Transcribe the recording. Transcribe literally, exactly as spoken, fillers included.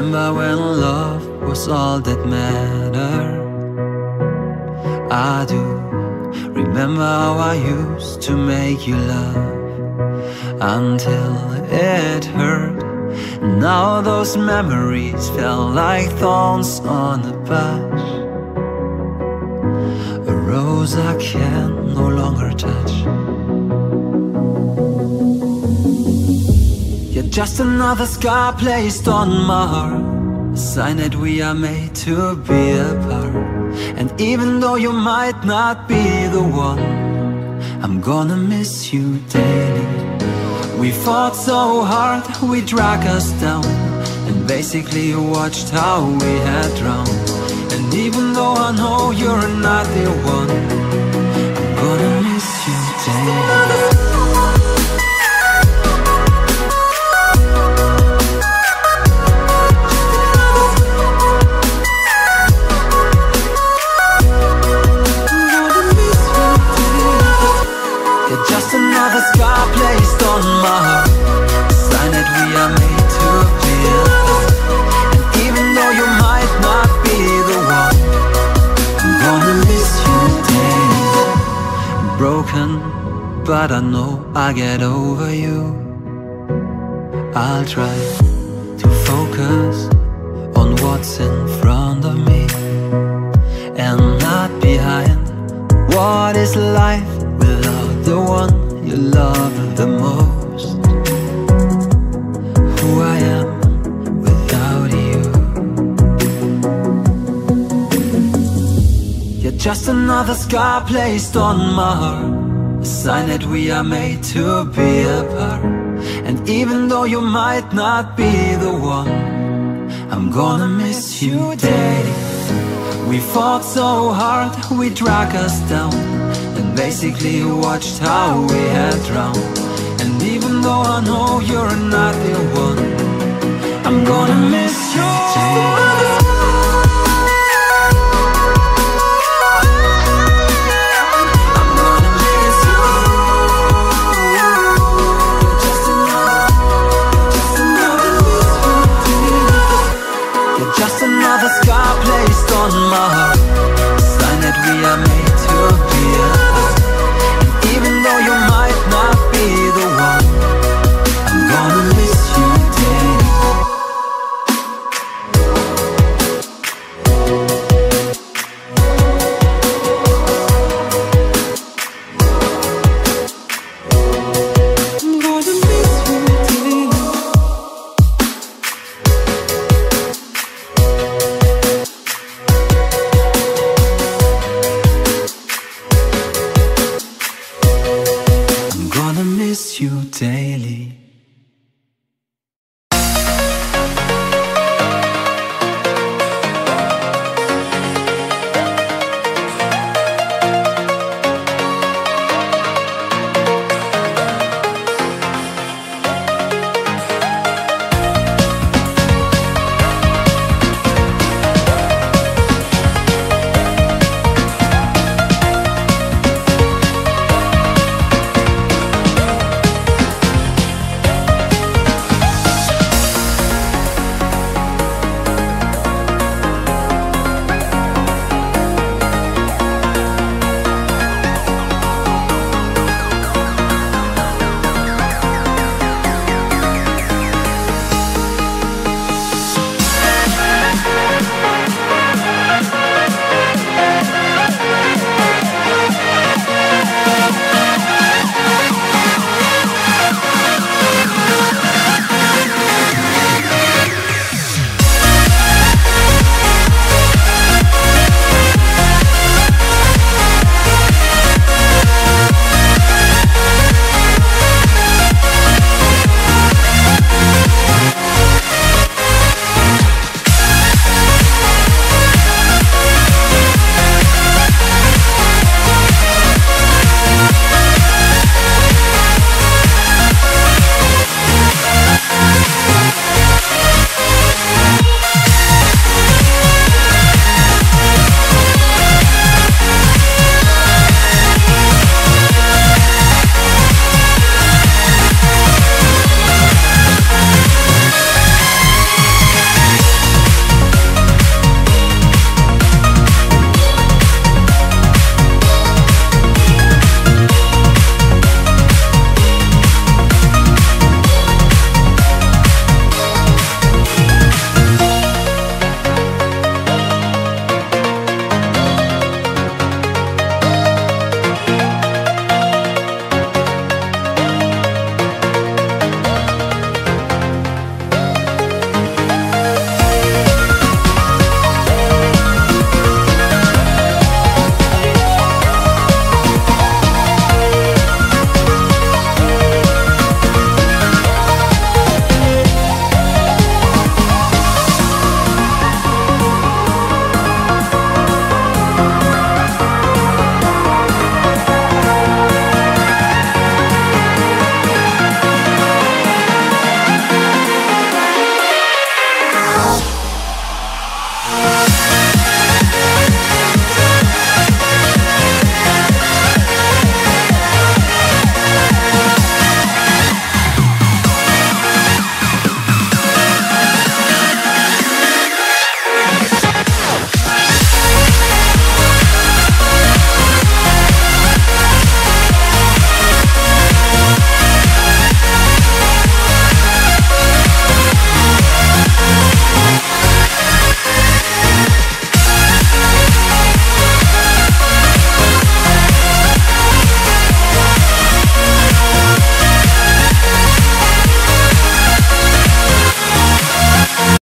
remember when love was all that mattered. I do remember how I used to make you laugh until it hurt. Now those memories felt like thorns on a bush, a rose I can no longer touch. Just another scar placed on my heart, a sign that we are made to be apart. And even though you might not be the one, I'm gonna miss you daily. We fought so hard, we dragged us down, and basically watched how we had drowned. And even though I know you're not the one, I'm gonna miss you daily. But I know I'll get over you. I'll try to focus on what's in front of me and not behind. What is life without the one you love the most? Who I am without you. You're just another scar placed on my heart, a sign that we are made to be apart. And even though you might not be the one, I'm gonna miss you daily. We fought so hard, we dragged us down, and basically watched how we had drowned. And even though I know you're not the one, I'm gonna miss you daily. Just another scar placed on my heart, sign that we are